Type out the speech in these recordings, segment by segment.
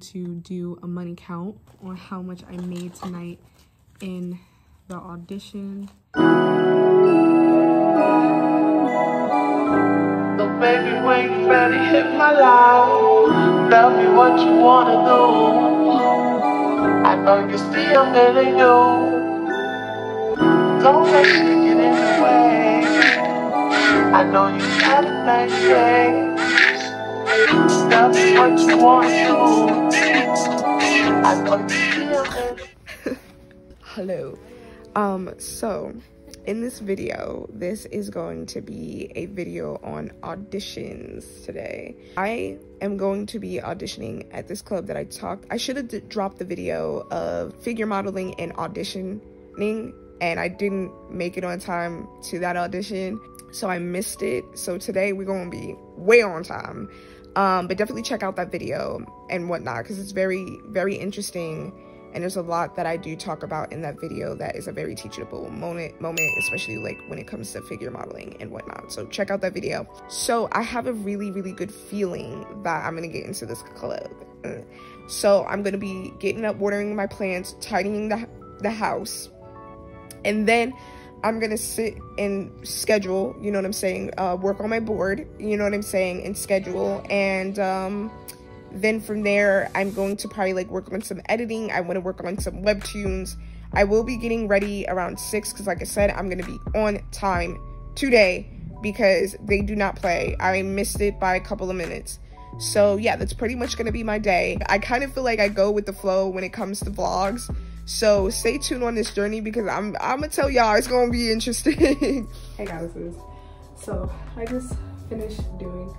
to do a money count on how much I made tonight in the audition. So baby, when you ready, hit my line. Tell me what you wanna do. I know you see I'm hitting you. Don't let me get in the way. I know you have a nice day. That's what you want to do. I know you see I'm hitting you. Hello. So in this video, this is going to be a video on auditions today. I am going to be auditioning at this club that I should have dropped the video of figure modeling and auditioning, and I didn't make it on time to that audition, so I missed it. So today we're going to be way on time, but definitely check out that video and whatnot, because it's very, very interesting. And there's a lot that I do talk about in that video that is a very teachable moment, especially like when it comes to figure modeling and whatnot. So check out that video. So I have a really, really good feeling that I'm gonna get into this club. So I'm gonna be getting up, watering my plants, tidying the house, and then I'm gonna sit and schedule, you know what I'm saying, work on my board, you know what I'm saying, and schedule, and then from there I'm going to probably like work on some editing. I want to work on some webtoons. I will be getting ready around 6 because like I said, I'm going to be on time today because they do not play. I missed it by a couple of minutes. So yeah, that's pretty much going to be my day. I kind of feel like I go with the flow when it comes to vlogs, so stay tuned on this journey because I'm gonna tell y'all it's gonna be interesting. Hey guys, so I just finished doing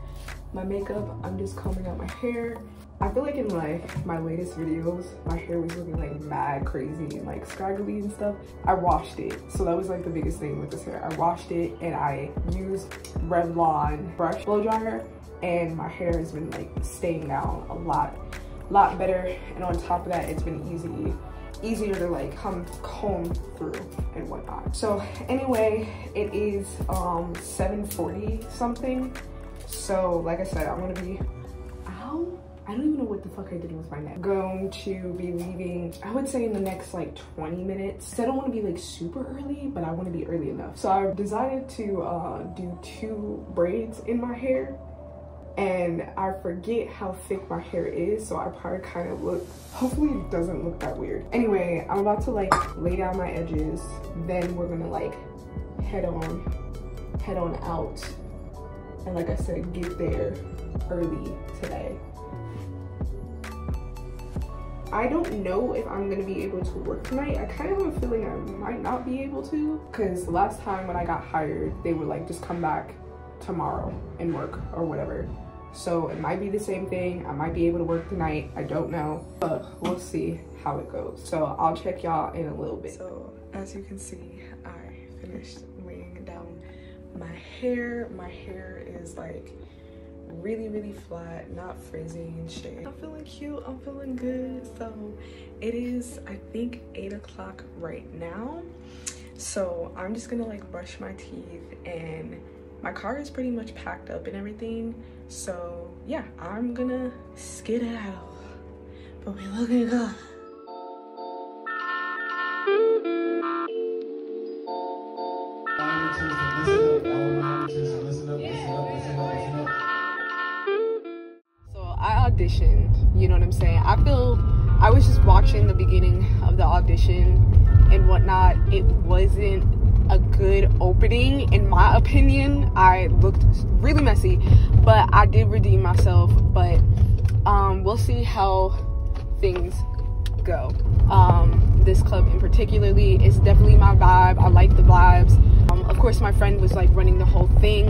my makeup. I'm just combing out my hair. I feel like in like my latest videos, my hair was looking like mad crazy and like scraggly and stuff. I washed it, so that was like the biggest thing with this hair. I washed it and I used Revlon brush blow dryer, and my hair has been like staying down a lot better. And on top of that, it's been easier to like comb through and whatnot. So anyway, it is 7:40 something. So like I said, I'm gonna be I don't even know what the fuck I did with my neck. Going to be leaving, I would say in the next like 20 minutes. I don't want to be like super early, but I want to be early enough. So I decided to do 2 braids in my hair, and I forget how thick my hair is, so I probably kind of look, hopefully it doesn't look that weird. Anyway, I'm about to like lay down my edges, then we're gonna like head on out. And like I said, get there early today. I don't know if I'm gonna be able to work tonight. I kind of have a feeling I might not be able to, because last time when I got hired, they were like, just come back tomorrow and work or whatever. So it might be the same thing. I might be able to work tonight. I don't know, but we'll see how it goes. So I'll check y'all in a little bit. So as you can see, I finished laying down my hair. My hair is like really, really flat, not frizzy and shit. I'm feeling cute, I'm feeling good. So it is, I think, 8 o'clock right now. So I'm just gonna like brush my teeth, and my car is pretty much packed up and everything. So yeah, I'm gonna skedaddle, but we're looking good. You know what I'm saying? I was just watching the beginning of the audition and whatnot. It wasn't a good opening in my opinion. I looked really messy, but I did redeem myself. But we'll see how things go. This club in particularly is definitely my vibe. I like the vibes. Of course my friend was like running the whole thing.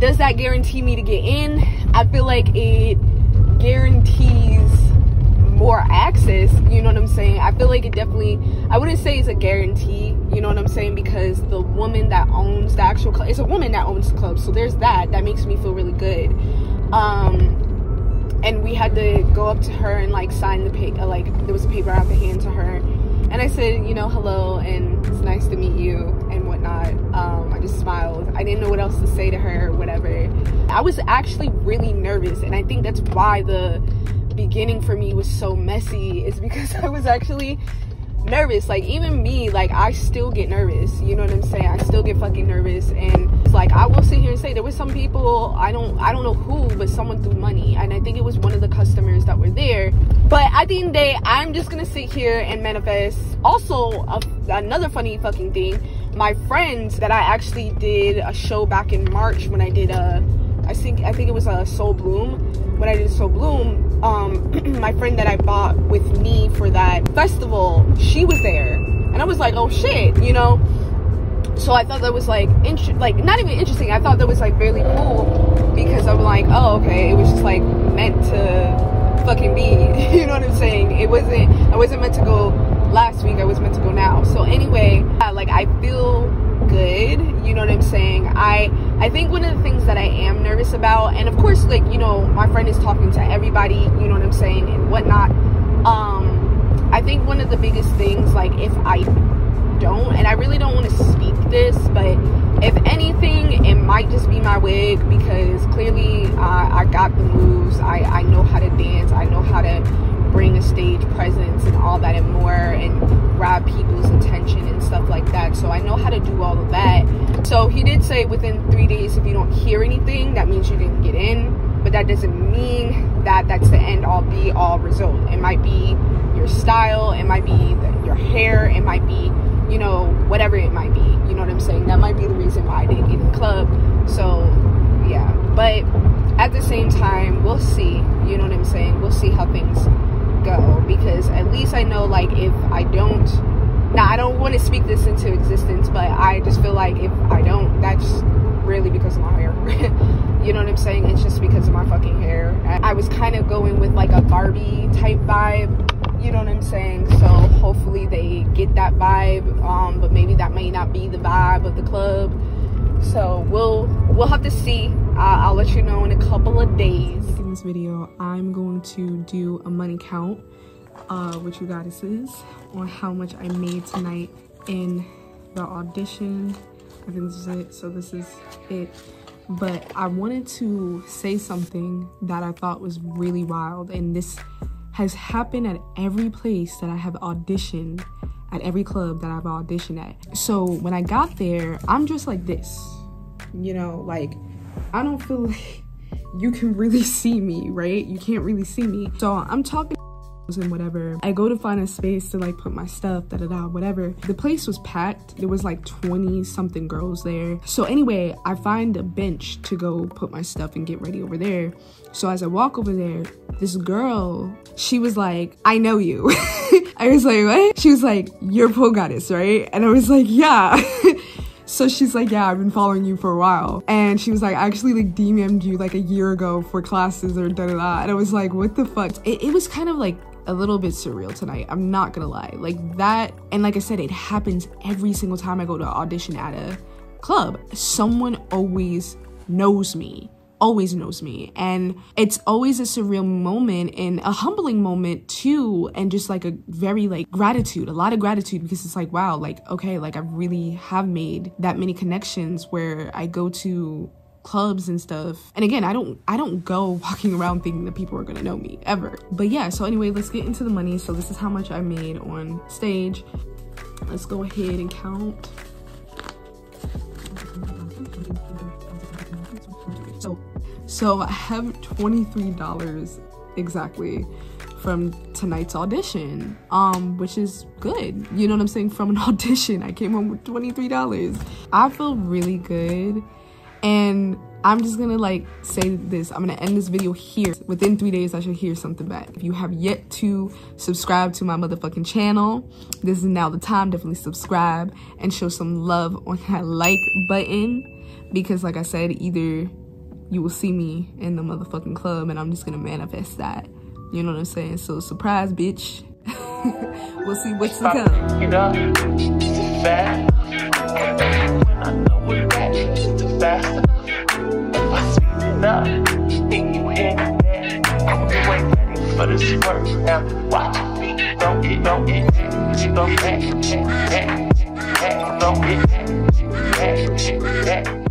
Does that guarantee me to get in? I feel like it guarantees more access, you know what I'm saying? I feel like it definitely, I wouldn't say it's a guarantee, you know what I'm saying, because the woman that owns the actual club, it's a woman that owns the club, so there's that makes me feel really good. And we had to go up to her and like sign the paper, like there was a paper I had to hand to her, and I said, you know, hello and it's nice to meet you and whatnot. I just smiled. I didn't know what else to say to her or whatever. I was actually really nervous, and I think that's why the the beginning for me was so messy is because I was actually nervous. Like, even me, like, I still get nervous, you know what I'm saying? I still get fucking nervous. And it's like, I will sit here and say there were some people, I don't know who, but someone threw money, and I think it was one of the customers that were there. But at the end of the day, I'm just gonna sit here and manifest. Also, another funny fucking thing, my friends that I actually did a show back in March when I did a, I think it was a Soul Bloom. When I did Soul Bloom, my friend that I bought with me for that festival, she was there, and I was like, oh shit, you know. So I thought that was like not even interesting. I thought that was like really cool, because I'm like, oh okay, it was just like meant to fucking be. You know what I'm saying? It wasn't. I wasn't meant to go last week. I was meant to go now. So anyway, like, I feel good. You know what I'm saying? I think one of the things that I am nervous about, and of course, like, you know, my friend is talking to everybody, you know what I'm saying, and whatnot. I think one of the biggest things, like, if I don't, and I really don't want to speak this, but if anything, it might just be my wig, because clearly I got the moves. I know how to dance. I know how to bring a stage presence and all that and more, and grab people's attention and stuff like that. So I know how to do all of that. So he did say within 3 days, if you don't hear anything, that means you didn't get in. But that doesn't mean that that's the end all be all result. It might be your style, it might be your hair, it might be, you know, whatever it might be, you know what I'm saying? That might be the reason why I didn't get in the club. So yeah, but at the same time, we'll see, you know what I'm saying? We'll see how things go, because at least I know, like, if I don't, now I don't want to speak this into existence, but I just feel like if I don't, that's really because of my hair. You know what I'm saying? It's just because of my fucking hair. I was kind of going with like a Barbie type vibe, you know what I'm saying? So hopefully they get that vibe, but maybe that may not be the vibe of the club. So we'll have to see. I'll let you know in a couple of days. In this video, I'm going to do a money count with you goddesses on how much I made tonight in the audition. I think this is it. So this is it. But I wanted to say something that I thought was really wild, and this has happened at every place that I have auditioned, at every club that I've auditioned at. So when I got there, I'm just like this, you know, like, I don't feel like you can really see me, right? You can't really see me. So I'm talking and whatever. I go to find a space to like put my stuff, da-da-da, whatever. The place was packed. There was like 20 something girls there. So anyway, I find a bench to go put my stuff and get ready over there. So as I walk over there, this girl, she was like, I know you. I was like, what? She was like, you're Pole Goddess, right? And I was like, yeah. So she's like, yeah, I've been following you for a while. And she was like, I actually like DM'd you like a year ago for classes or da-da-da. And I was like, what the fuck? It was kind of like a little bit surreal tonight, I'm not gonna lie. Like that, and like I said, it happens every single time I go to audition at a club. Someone always knows me, and it's always a surreal moment and a humbling moment too, and just like a very like gratitude, a lot of gratitude, because it's like, wow, like, okay, like I really have made that many connections where I go to clubs and stuff. And again, I don't go walking around thinking that people are gonna know me ever. But yeah, so anyway, let's get into the money. So this is how much I made on stage. Let's go ahead and count. So I have $23 exactly from tonight's audition, which is good, you know what I'm saying? From an audition, I came home with $23. I feel really good. And I'm just gonna like say this, I'm gonna end this video here. Within 3 days, I should hear something back. If you have yet to subscribe to my motherfucking channel, this is now the time. Definitely subscribe and show some love on that like button, because like I said, either you will see me in the motherfucking club and I'm just gonna manifest that. You know what I'm saying? So surprise, bitch. We'll see what's to come. You know? Faster, if I speed it up, think you hit it, I'm waiting for this work. Now watch me, don't get it, don't get it, don't get it,